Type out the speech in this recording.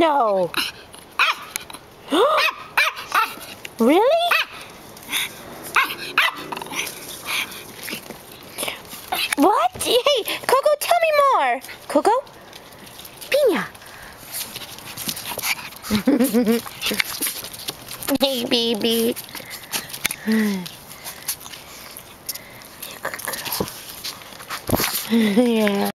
No. Really? What? Hey, Coco, tell me more. Coco? Pina. Hey, baby. Yeah.